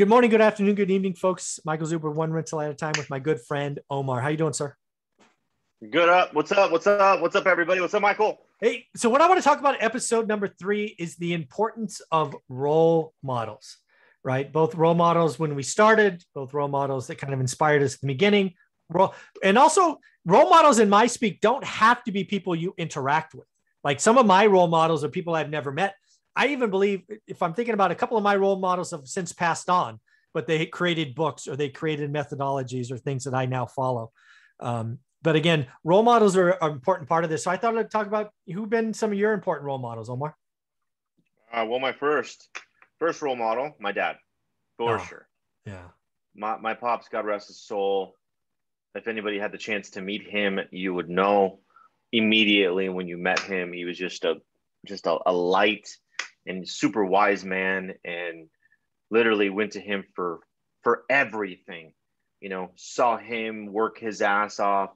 Good morning, good afternoon, good evening, folks. Michael Zuber, One Rental at a Time with my good friend, Omar. How you doing, sir? Good up. What's up? What's up? What's up, everybody? What's up, Michael? Hey, so what I want to talk about episode number 3 is the importance of role models, right? Both role models when we started, both role models that kind of inspired us at the beginning. And also role models in my speak don't have to be people you interact with. Like some of my role models are people I've never met. I even believe, if I'm thinking about a couple of my role models have since passed on, but they created books or they created methodologies or things that I now follow. But again, role models are an important part of this. So I thought I'd talk about who've been some of your important role models, Omar. Well, my first role model, my dad, for sure. Yeah. My pops, God rest his soul. If anybody had the chance to meet him, you would know immediately when you met him, he was just a light and super wise man, and literally went to him for everything, you know, saw him work his ass off.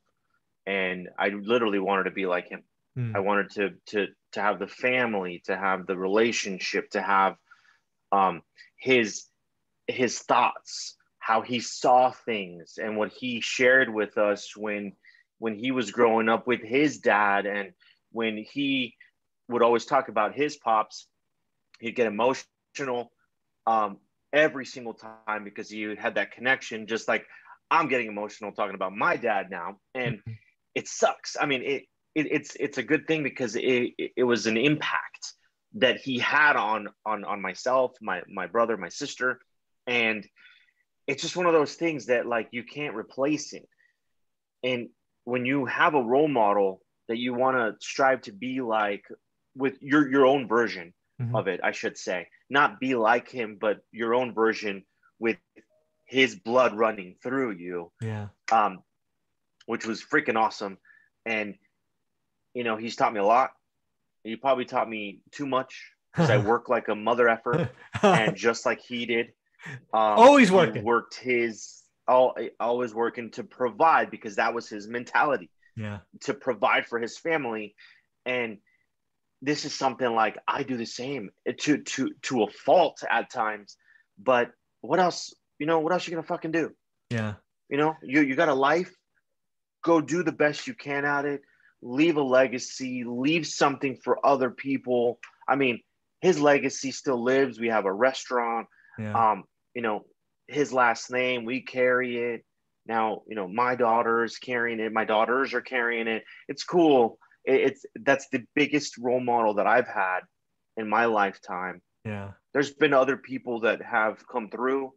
And I literally wanted to be like him. I wanted to have the family, to have the relationship, to have his thoughts, how he saw things and what he shared with us when he was growing up with his dad. And when he would always talk about his pops, he'd get emotional every single time because you had that connection, just like I'm getting emotional talking about my dad now. And it sucks. I mean, it's a good thing because it was an impact that he had on myself, my brother, my sister. And it's just one of those things that like you can't replace it. And when you have a role model that you want to strive to be like with your own version, of it, I should say, not be like him, but your own version with his blood running through you. Yeah. Which was freaking awesome. And, you know, he's taught me a lot. He probably taught me too much because I work like a mother effer and just like he did. Always working. Always working to provide, because that was his mentality. Yeah. To provide for his family. And this is something like I do the same to a fault at times, but what else, you know, what else you gonna fucking do? Yeah. You know, you got a life, go do the best you can at it, leave a legacy, leave something for other people. I mean, his legacy still lives. We have a restaurant, you know, his last name, we carry it. Now, you know, my daughter's carrying it. My daughters are carrying it. It's cool. That's the biggest role model that I've had in my lifetime. Yeah. There's been other people that have come through,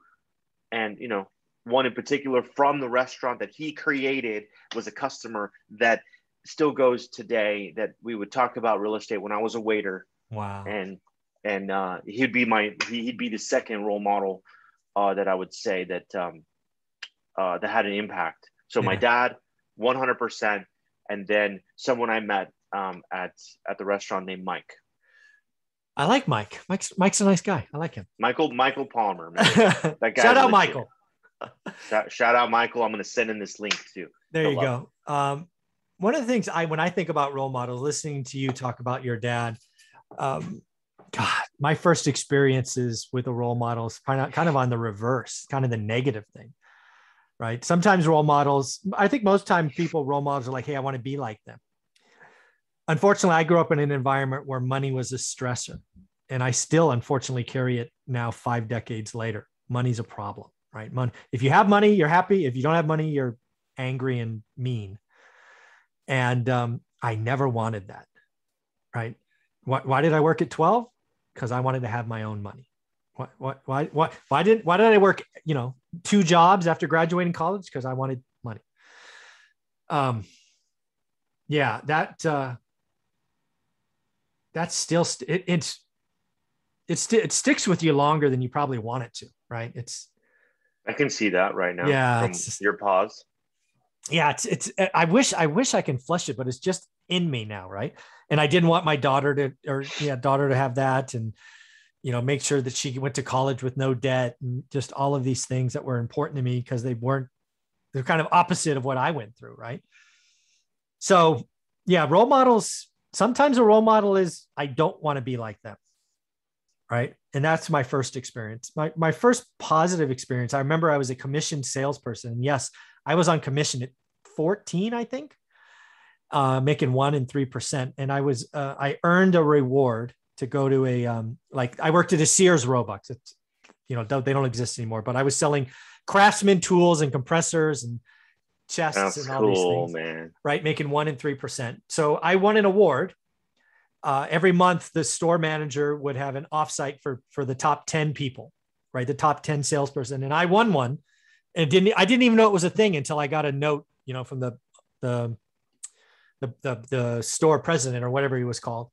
and, you know, one in particular from the restaurant that he created was a customer that still goes today, that we would talk about real estate when I was a waiter. Wow. And he'd be the second role model that I would say that had an impact. So my dad, 100%. And then someone I met at the restaurant named Mike. I like Mike. Mike's a nice guy. I like him. Michael Palmer, man. That guy. Shout out Michael. Shout out Michael. I'm going to send in this link too. There you go. One of the things when I think about role models, listening to you talk about your dad, God, my first experiences with a role model is kind of on the reverse, kind of the negative thing. Right. Sometimes role models, I think most time people, role models are like, hey, I want to be like them. Unfortunately, I grew up in an environment where money was a stressor. And I still, unfortunately, carry it now 5 decades later. Money's a problem, right? If you have money, you're happy. If you don't have money, you're angry and mean. And I never wanted that. Right. Why did I work at 12? Because I wanted to have my own money. Why did I work, you know, 2 jobs after graduating college? Because I wanted money. That's still, it sticks with you longer than you probably want it to. Right. I can see that right now. Yeah. From your pause. Yeah. I wish I can flush it, but it's just in me now. Right. And I didn't want my daughter to have that. And, you know, make sure that she went to college with no debt, and just all of these things that were important to me because they're kind of opposite of what I went through. Right. So yeah, role models, sometimes a role model is, I don't want to be like them. right? And that's my first experience. My first positive experience, I remember I was a commissioned salesperson. And yes, I was on commission at 14, I think, making 1% and 3%. And I was, I earned a reward to go to a, like I worked at a Sears Roebuck. It's, you know, they don't exist anymore, but I was selling Craftsman tools and compressors and chests and all these things, man. Right? Making 1% and 3%. So I won an award. Every month, the store manager would have an offsite for the top 10 people, right? The top 10 salesperson. And I won one, and I didn't even know it was a thing until I got a note, you know, from the store president or whatever he was called.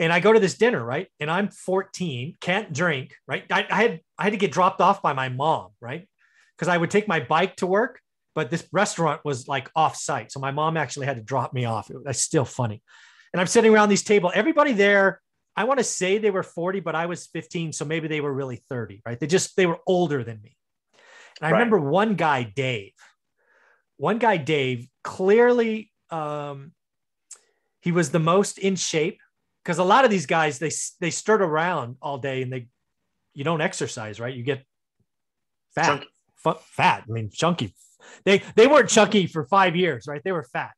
And I go to this dinner, right? And I'm 14, can't drink, right? I had to get dropped off by my mom, right? Because I would take my bike to work, but this restaurant was like off-site. So my mom actually had to drop me off. That's still funny. And I'm sitting around these table, everybody there, I want to say they were 40, but I was 15. So maybe they were really 30, right? They were older than me. And I remember one guy, Dave, clearly he was the most in shape, because a lot of these guys, they stirred around all day and you don't exercise, right? You get fat, fat. I mean, chunky. They weren't chunky for 5 years, right? They were fat.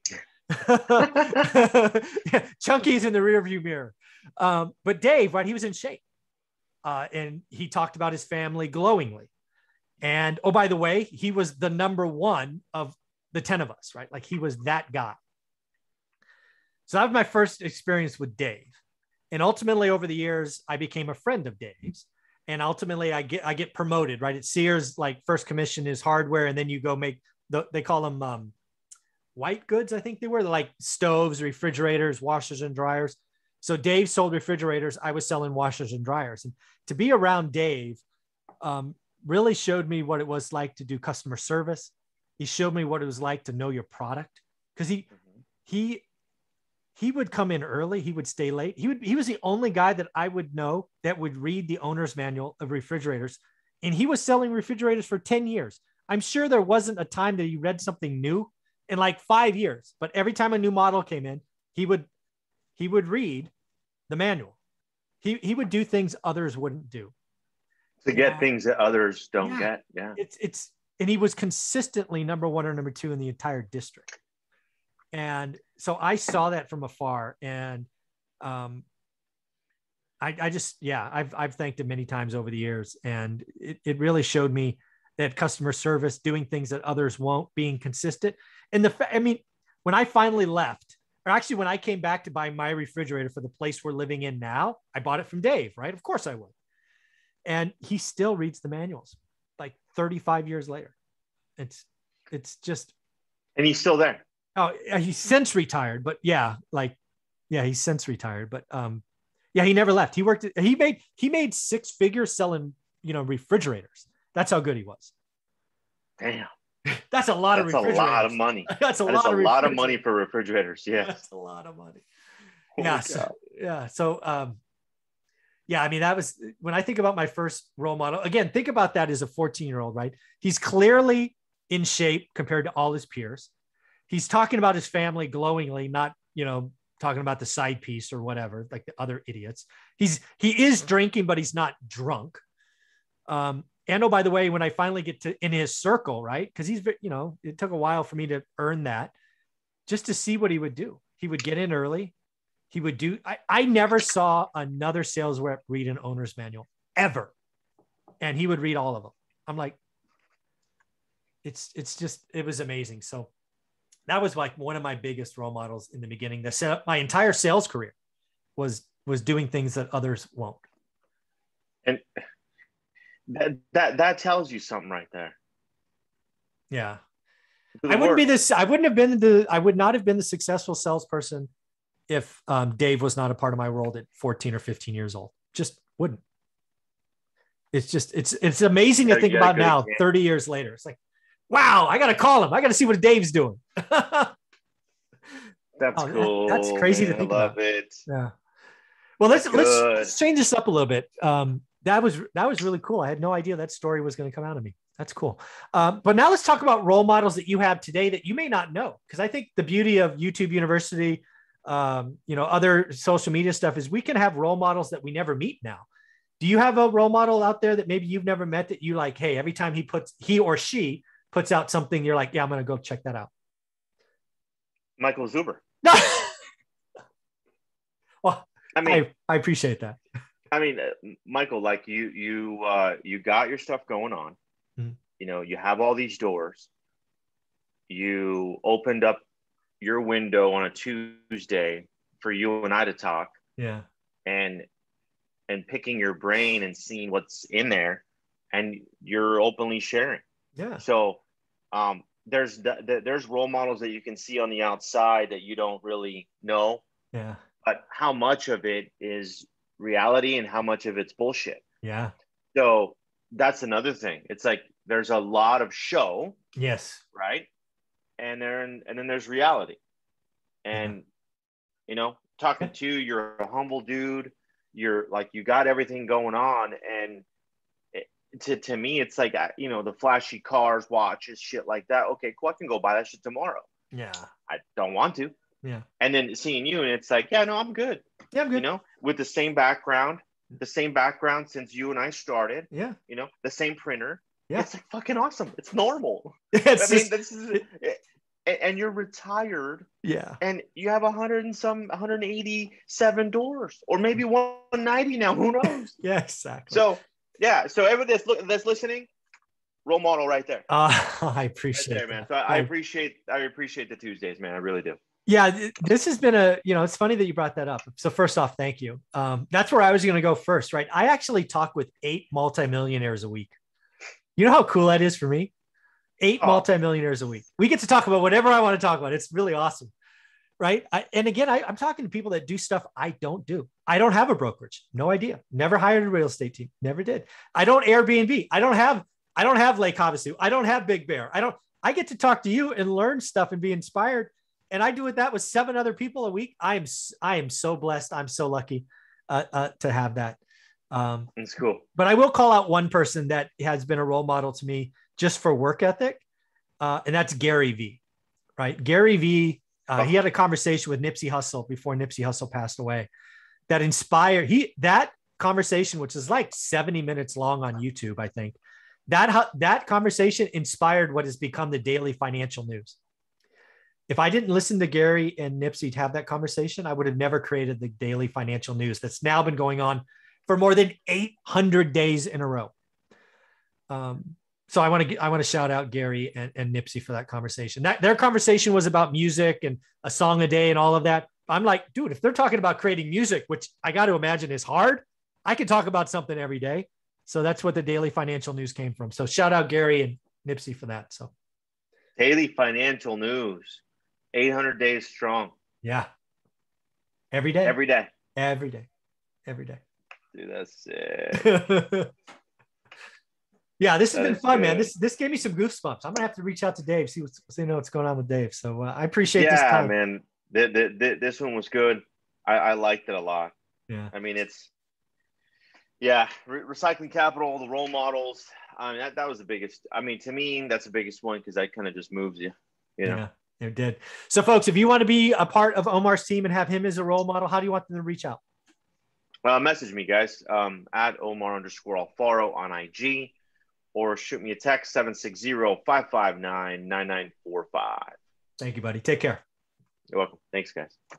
Chunky's in the rearview mirror. But Dave, right, he was in shape, and he talked about his family glowingly. And oh, by the way, he was the number one of the 10 of us, right? Like he was that guy. So that was my first experience with Dave, and ultimately over the years I became a friend of Dave's, and ultimately I get promoted, right? At Sears, like first commission is hardware, and then you go make they call them white goods, I think they were. They're like stoves, refrigerators, washers, and dryers. So Dave sold refrigerators. I was selling washers and dryers. And to be around Dave really showed me what it was like to do customer service. He showed me what it was like to know your product, because he would come in early. He would stay late. He was the only guy that I would know that would read the owner's manual of refrigerators. And he was selling refrigerators for 10 years. I'm sure there wasn't a time that he read something new in like 5 years, but every time a new model came in, he would read the manual. He would do things others wouldn't do. To get things that others don't get. Yeah. And he was consistently number one or number two in the entire district. And so I saw that from afar, and I've thanked him many times over the years. And it really showed me that customer service, doing things that others won't, being consistent. And I mean, when I finally left, or actually when I came back to buy my refrigerator for the place we're living in now, I bought it from Dave, right? Of course I would. And he still reads the manuals like 35 years later. It's just. And he's still there. Oh, he's since retired, but he's since retired, but he never left. He worked, he made six figures selling, you know, refrigerators. That's how good he was. Damn. That's a lot of refrigerators. That's a lot of money. That's a lot of money for refrigerators. Yeah. That's a lot of money. Yeah. So, I mean, that was when I think about my first role model. Again, think about that as a 14-year-old, right? He's clearly in shape compared to all his peers. He's talking about his family glowingly, not, you know, talking about the side piece or whatever, like the other idiots. He is drinking, but he's not drunk. And oh, by the way, when I finally get to in his circle, right? Because he's, you know, it took a while for me to earn that, just to see what he would do. He would get in early. He would do, I never saw another sales rep read an owner's manual ever. And he would read all of them. I'm like, it's just, it was amazing. So that was like one of my biggest role models in the beginning that set up my entire sales career was doing things that others won't. And that tells you something right there. Yeah. I would not have been the successful salesperson if Dave was not a part of my world at 14 or 15 years old. Just wouldn't. It's just, it's amazing to think about now, 30 years later. It's like, wow, I got to call him. I got to see what Dave's doing. That's cool. That's crazy to think about. I love it. Yeah. Well, let's change this up a little bit. That was really cool. I had no idea that story was going to come out of me. That's cool. But now let's talk about role models that you have today that you may not know, because I think the beauty of YouTube University, other social media stuff, is we can have role models that we never meet now. Do you have a role model out there that maybe you've never met that you like, hey, every time he or she puts out something, you're like, yeah, I'm going to go check that out? Michael Zuber. No. Well, I mean, I appreciate that. I mean, Michael, like you got your stuff going on, mm-hmm. You know, you have all these doors, you opened up your window on a Tuesday for you and I to talk. Yeah. And picking your brain and seeing what's in there, and you're openly sharing. Yeah. So, there's role models that you can see on the outside that you don't really know. Yeah. But how much of it is reality and how much of it's bullshit? Yeah. So that's another thing. It's like, there's a lot of show. Yes. Right. And then there's reality, and, you know, talking to you, you're a humble dude. You're like, you got everything going on. And to me, it's like, you know, the flashy cars, watches, shit like that. Okay, cool. I can go buy that shit tomorrow. Yeah. I don't want to. Yeah. And then seeing you, and it's like, yeah, no, I'm good. Yeah, I'm good. You know, with the same background since you and I started. Yeah. You know, the same printer. Yeah. It's like fucking awesome. It's normal. And you're retired. Yeah. And you have 187 doors, or maybe 190 now. Who knows? Yeah, exactly. So, yeah. So everybody that's listening, role model right there. I appreciate it, man. So I appreciate the Tuesdays, man. I really do. Yeah. This has been it's funny that you brought that up. So first off, thank you. That's where I was going to go first, right? I actually talk with 8 multimillionaires a week. You know how cool that is for me? 8 multimillionaires a week. We get to talk about whatever I want to talk about. It's really awesome, right? I'm talking to people that do stuff I don't do. I don't have a brokerage. No idea. Never hired a real estate team. Never did. I don't Airbnb. I don't have Lake Havasu. I don't have Big Bear. I get to talk to you and learn stuff and be inspired. And I do that with 7 other people a week. I am so blessed. I'm so lucky to have that. It's cool. But I will call out one person that has been a role model to me just for work ethic. And that's Gary V, right? Gary V, he had a conversation with Nipsey Hussle before Nipsey Hussle passed away that inspired that conversation, which is like 70 minutes long on YouTube. I think that conversation inspired what has become the Daily Financial News. If I didn't listen to Gary and Nipsey to have that conversation, I would have never created the Daily Financial News that's now been going on for more than 800 days in a row. So I want to shout out Gary and Nipsey for that conversation. Their conversation was about music and a song a day and all of that. I'm like, dude, if they're talking about creating music, which I got to imagine is hard, I could talk about something every day. So that's what the Daily Financial News came from. So shout out Gary and Nipsey for that. So Daily Financial News, 800 days strong. Yeah. Every day. Dude, that's sick. Yeah, this has been fun, man. This gave me some goosebumps. I'm gonna have to reach out to Dave, see what's going on with Dave. So I appreciate this time. Yeah, man. This one was good. I liked it a lot. Yeah. I mean, it's recycling capital, the role models. I mean, that was the biggest. I mean, to me, that's the biggest one because that kind of just moves you. You know? Yeah, it did. So, folks, if you want to be a part of Omar's team and have him as a role model, how do you want them to reach out? Well, message me, guys, at Omar_Alfaro on IG, or shoot me a text, 760-559-9945. Thank you, buddy. Take care. You're welcome. Thanks, guys.